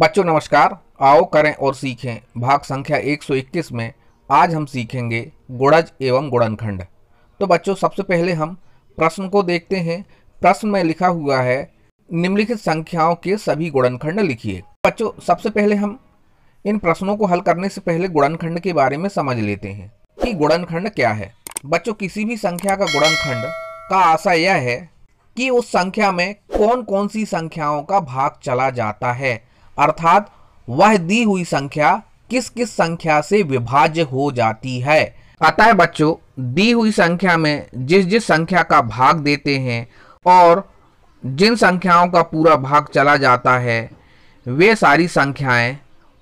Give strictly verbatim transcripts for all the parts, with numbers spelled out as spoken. बच्चों नमस्कार, आओ करें और सीखें भाग संख्या एक सौ इक्कीस में आज हम सीखेंगे गुणज एवं गुणनखंड। तो बच्चों सबसे पहले हम प्रश्न को देखते हैं। प्रश्न में लिखा हुआ है निम्नलिखित संख्याओं के सभी गुणनखंड लिखिए। बच्चों सबसे पहले हम इन प्रश्नों को हल करने से पहले गुणनखंड के बारे में समझ लेते हैं कि गुणनखंड क्या है। बच्चों किसी भी संख्या का गुणनखंड का आशय यह है कि उस संख्या में कौन कौन सी संख्याओं का भाग चला जाता है, अर्थात वह दी हुई संख्या किस किस संख्या से विभाज्य हो जाती है। अतः बच्चों दी हुई संख्या में जिस जिस संख्या का भाग देते हैं और जिन संख्याओं का पूरा भाग चला जाता है, वे सारी संख्याएं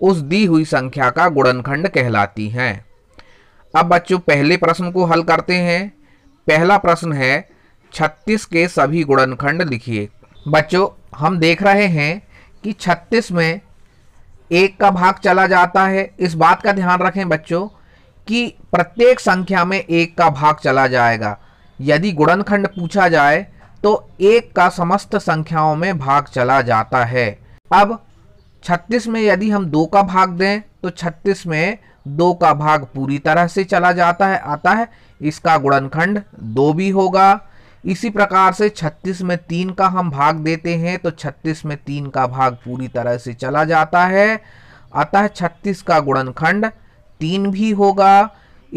उस दी हुई संख्या का गुणनखंड कहलाती हैं। अब बच्चों पहले प्रश्न को हल करते हैं। पहला प्रश्न है छत्तीस के सभी गुणनखंड लिखिए। बच्चों हम देख रहे हैं कि छत्तीस में एक का भाग चला जाता है। इस बात का ध्यान रखें बच्चों कि प्रत्येक संख्या में एक का भाग चला जाएगा। यदि गुणनखंड पूछा जाए तो एक का समस्त संख्याओं में भाग चला जाता है। अब छत्तीस में यदि हम दो का भाग दें तो छत्तीस में दो का भाग पूरी तरह से चला जाता है, आता है, इसका गुणनखंड दो भी होगा। इसी प्रकार से छत्तीस में तीन का हम भाग देते हैं तो छत्तीस में तीन का भाग पूरी तरह से चला जाता है, अतः छत्तीस का गुणनखंड तीन भी होगा।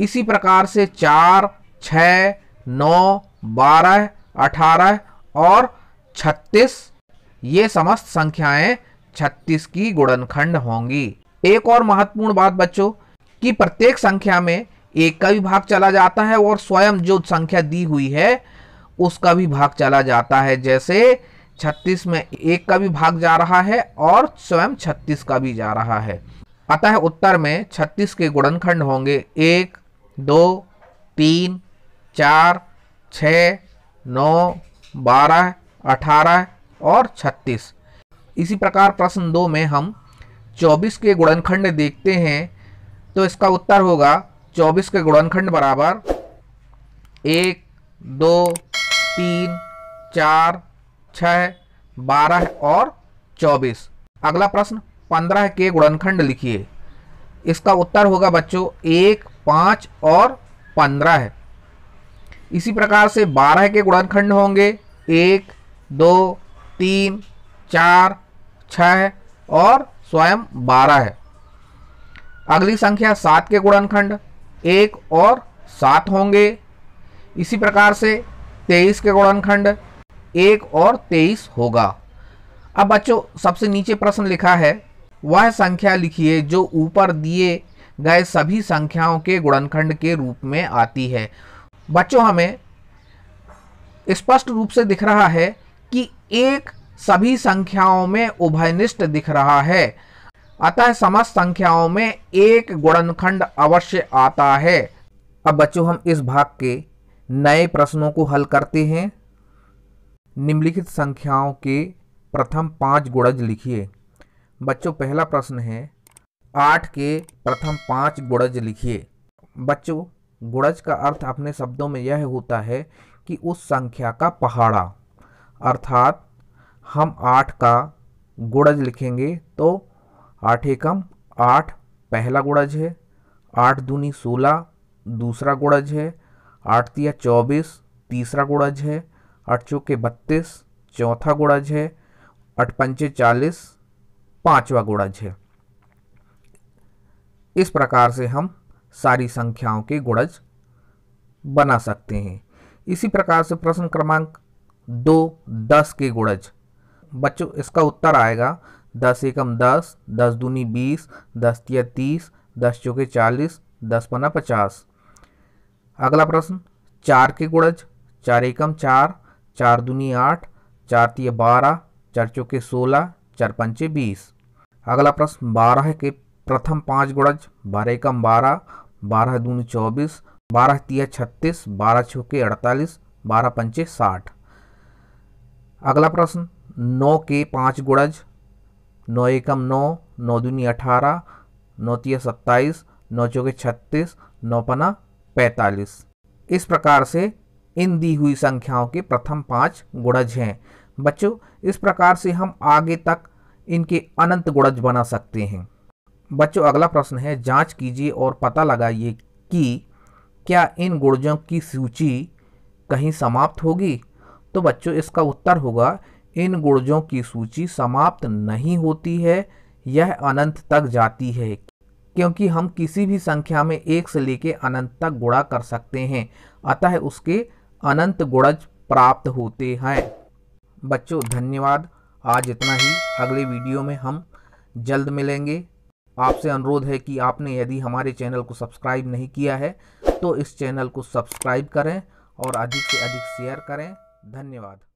इसी प्रकार से चार, छः, नौ, बारह, अठारह और छत्तीस, ये समस्त संख्याएं छत्तीस की गुणनखंड होंगी। एक और महत्वपूर्ण बात बच्चों कि प्रत्येक संख्या में एक का भी भाग चला जाता है और स्वयं जो संख्या दी हुई है उसका भी भाग चला जाता है। जैसे छत्तीस में एक का भी भाग जा रहा है और स्वयं छत्तीस का भी जा रहा है। अतः उत्तर में छत्तीस के गुणनखंड होंगे एक, दो, तीन, चार, छः, नौ, बारह, अठारह और छत्तीस। इसी प्रकार प्रश्न दो में हम चौबीस के गुणनखंड देखते हैं तो इसका उत्तर होगा चौबीस के गुणनखंड बराबर एक, दो, तीन, चार, छः, बारह और चौबीस। अगला प्रश्न पंद्रह के गुणनखंड लिखिए। इसका उत्तर होगा बच्चों एक, पाँच और पंद्रह। इसी प्रकार से बारह के गुणनखंड होंगे एक, दो, तीन, चार, छः और स्वयं बारह। अगली संख्या सात के गुणनखंड एक और सात होंगे। इसी प्रकार से तेईस के गुणनखंड एक और तेईस होगा। अब बच्चों सबसे नीचे प्रश्न लिखा है वह संख्या लिखिए जो ऊपर दिए गए सभी संख्याओं के गुणनखंड के रूप में आती है। बच्चों हमें स्पष्ट रूप से दिख रहा है कि एक सभी संख्याओं में उभयनिष्ठ दिख रहा है, अतः समस्त संख्याओं में एक गुणनखंड अवश्य आता है। अब बच्चों हम इस भाग के नए प्रश्नों को हल करते हैं। निम्नलिखित संख्याओं के प्रथम पांच गुणज लिखिए। बच्चों पहला प्रश्न है आठ के प्रथम पांच गुणज लिखिए। बच्चों गुणज का अर्थ अपने शब्दों में यह होता है कि उस संख्या का पहाड़ा, अर्थात हम आठ का गुणज लिखेंगे तो आठ एकम आठ पहला गुणज है, आठ दूनी सोलह दूसरा गुणज है, आठ तिया चौबीस तीसरा गुणज है, आठ चौके बत्तीस चौथा गुणज है, आठ पंचे चालीस पाँचवा गुणज है। इस प्रकार से हम सारी संख्याओं के गुणज बना सकते हैं। इसी प्रकार से प्रश्न क्रमांक दो दस के गुणज। बच्चों इसका उत्तर आएगा दस एकम दस, दस दूनी बीस, दस तिया तीस, दस चौके चालीस, दस पना पचास। अगला प्रश्न चार के गुणज। चार एकम चार, चार दूनी आठ, चार तीय बारह, चार चौके सोलह, चार पंचे बीस। अगला प्रश्न बारह के प्रथम पांच गुणज। बारह एकम बारह, बारह दूनी चौबीस, बारह तीय छत्तीस, बारह चौके अड़तालीस, बारह पंचे साठ। अगला प्रश्न नौ के पांच गुणज। नौ एकम नौ, नौ दूनी अठारह, नौ तीय सत्ताईस, नौ चौके छत्तीस, नौ पना पैंतालीस। इस प्रकार से इन दी हुई संख्याओं के प्रथम पांच गुणज हैं। बच्चों इस प्रकार से हम आगे तक इनके अनंत गुणज बना सकते हैं। बच्चों अगला प्रश्न है, जांच कीजिए और पता लगाइए कि क्या इन गुणजों की सूची कहीं समाप्त होगी। तो बच्चों इसका उत्तर होगा, इन गुणजों की सूची समाप्त नहीं होती है, यह अनंत तक जाती है, क्योंकि हम किसी भी संख्या में एक से लेके अनंत तक गुणा कर सकते हैं, अतः उसके अनंत गुणज प्राप्त होते हैं। बच्चों धन्यवाद, आज इतना ही। अगले वीडियो में हम जल्द मिलेंगे। आपसे अनुरोध है कि आपने यदि हमारे चैनल को सब्सक्राइब नहीं किया है तो इस चैनल को सब्सक्राइब करें और अधिक से अधिक शेयर करें। धन्यवाद।